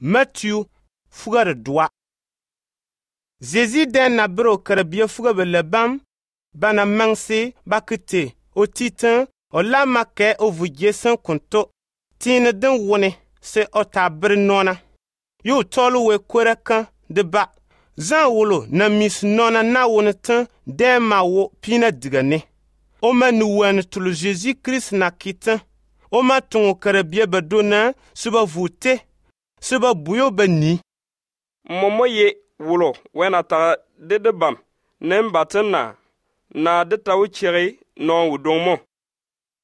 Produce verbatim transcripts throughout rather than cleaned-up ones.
Matthew fure dwa. Jésus den na bro kerebio fure le bam bana mangse bakete o titan o la make o vuye san konto tin den wone se ota brinona. Yo tolu we kore kan de ba zan wolo na mis nona na wone tan den ma wo pina digane. Oma nuwen tulu Jésus Christ na kitan. Oma ton kerebio bedona suba vote. Seba buyo beni. Momo ye wulo wenata de de bam. Nem batena. Na de ta wuchiri non wudomo.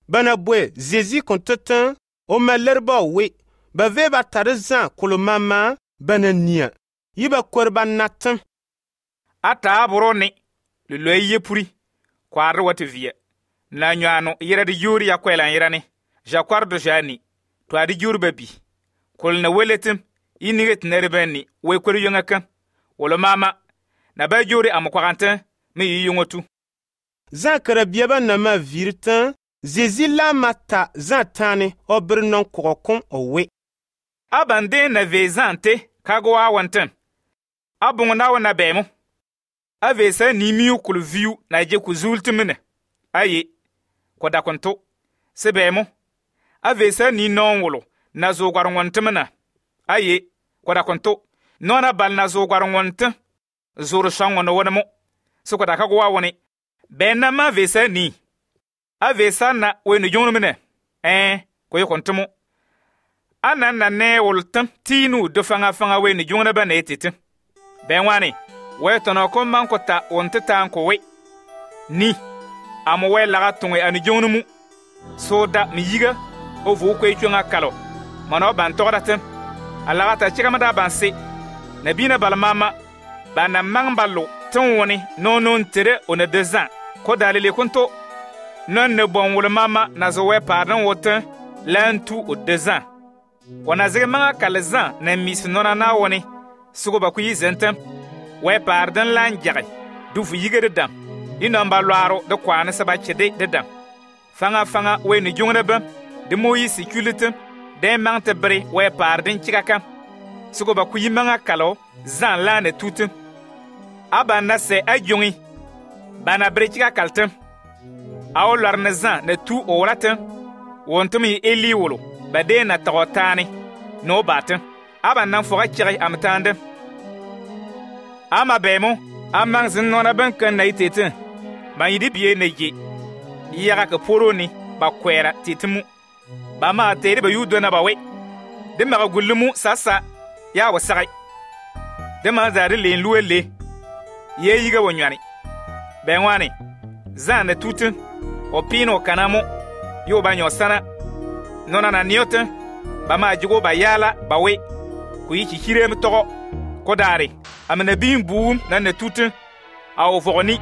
Bana bwe zezi kontetan. Oma lerba we. Bave batarezan kolo mama bana nia. Yiba kwerba natan. Ata aborone. Lule ye puri. Kwa arwate vie. Na nyano yere di yuri ya kwela yirane. Jakwardo jani. Twa di yuri bebi. Kol na weletim, iniret nerebeni, wekweri yongakan. Wolo mama, na bajore amo quarantin, mi yongotu. Zan kerebieba na ma virtan, zezi la mata zantane obrnon korokon owe. Abande na vezante, kago awantan. Abongona wana bemo. Avesa ni miu kul viu na je kuzultimene. Aye, kwada konto, sebemo. Avesa ni non wolo. Na zo gwarongwante mena. Aye, kwa da konto. Nona bal na zo gwarongwante. Zoro shangwa na wana mo. So kwa da kagwa wane. Bena ma vese ni. A vese na wenu yonu mene. Eh, kwa yo konto mo. Ana na ne woltem. Tinu dofanga fanga wenu yonu bane etite. Ben wane. We tonakon mankota wante tanko we. Ni. Amo we lagatunwe anu yonu mu. So da mi yiga. Ovo ukwe yu nga kalo. Mano bantoratem, alarata chikamada banse, nebina balmama, bana mangbalo, tonwoni, non non tere on a deux ans, kodale le konto, non ne bon wole mama nazowe pardon wotin, l'un tout au deux ans. On a zéma kalezan, nemis nonana woni, sugobakuyi zentem, we pardon l'anjare, doufu yige dedans, inombaluaro de kwane sabachede dedans. Fanga fanga we ne jungrebe, de moyi sécurité. Den man te bre we pardon chikaka. Suko ba kuyimanga kalo zan lane tutu. Abana se ayungi. Bana bre chikakaltem. Awo larne zan ne tu oratem. Wontumi eli wolo. Bade na tarotani. No batem. Abana fora chiri amtande. Ama bemo. Amang zin nona bankan na itetin. Ma yidi biye neji. Yara ke poroni ba kwera titimu. Bama ateri ba yudu na bawe. Dema gulumu sasa ya wasai. Dema zari le luele. Ye yiga wanyani. Benwani. Zan de tutun. Opino kanamo. Yo banyo sana. Nona na nyoten. Bama ajigo bayala bawe. Kuyichi hire mtoro. Kodari. Amene bimbu na ne tutun. Ao voroni.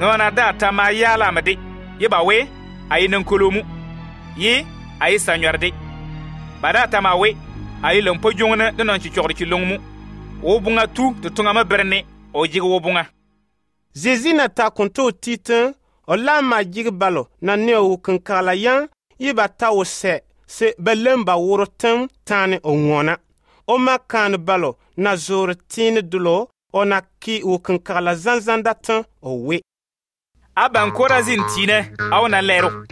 Nona da tamayala amade. Ye bawe. Ayinan kolomu. Ye. Aye sanyarde. Badata mawe. Aye lompo yongana de nanchi chori kilongmu. Obunga tu de tongama berne. Ojigo obunga. Jésus nata konto titan. Ola ma jigbalo. Nane ou kankalayan. Yibata o se. Se belemba worotem tane ongwana. Oma kan balo. Na zoretine dulo. Ona ki ou kankala zanzandatan owe. Abankora zintine. Aona lero.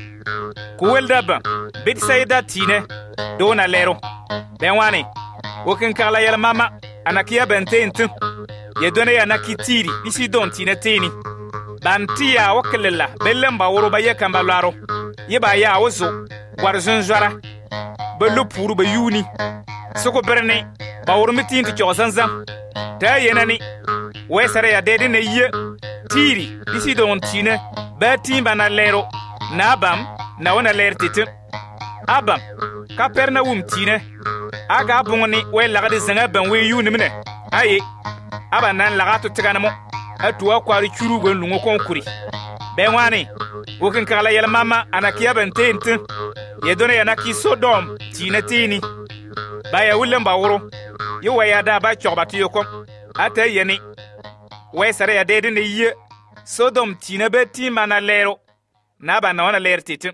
Kuwelda ban, bit sayda tine, dona lero. Benwane, woken karla yel mama, anakia bentente. Ye done anaki tiri, isi don tine tini. Bantia wokelela, belemba woroba ye kambalaro. Ye ba ya ozo, warzunjara. Belo puru be yuni. Soko berne, ba wormitin ti chozanza. Ta yenani, wesare ya dedine ye. Tiri, isi don tine, betin bana lero. Na abam, na wana ler titin. Abam, kaperna wum tine. Aga abongoni, we lagade zanga ben we yu nimine. Aye, aba nan lagato tiganamo. Atuwa kwa richuru gwen lungo konkuri. Benwane, woken kala yel mama anakia bente ntin. Yedone yanaki sodom, tine tini. Baya ulemba woro. Yo wayada ba chorbatu yokom. Ate yeni. We sare ya dedine ye. Sodom tine beti manalero. Naba na wana ler titin.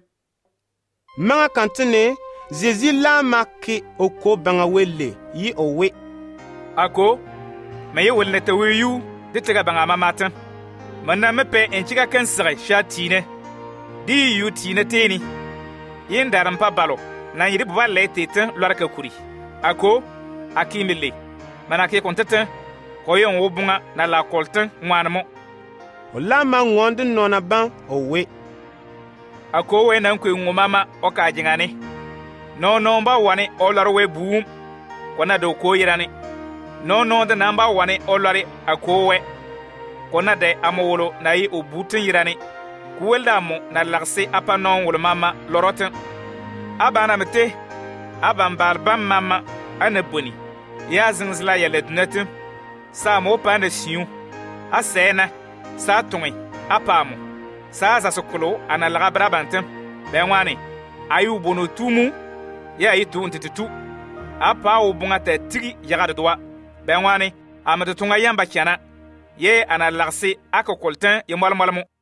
Manga kantene, Jésus la marqué au co bangawele yi owe. Ako, mais yo wele te weyu de te bangama matin. Mana me pe enchika kansere chatine. Di yu tine teni. Yen daram pa balo. Na yiri bwa le tete loraka kuri. Ako, akimele. Manake kontete. Koyon wobunga na la kolten mwanamo. Olama ngwonde nona ban owe. Ako we na nkwe ngomama okajingane. No nomba wane olare boom kona do koyirane. No no the number wane olare akowe kona de amowolo na yi obutin yirane. Kuwelda mo na larse apa non wolo mama loroten. Abana mete abambalban mama aneboni. Yazingsla yelet netem. Sa mo pan de sion. Asena sa tongi apamo. Sa sa sokolo analra brabantem. Benwane ayu bono tumu. Ya itu ntetetu apa obunga te tri yagade doa benwane amade tunga yamba kiana ye analarse akokolten ye mwalmwalmo.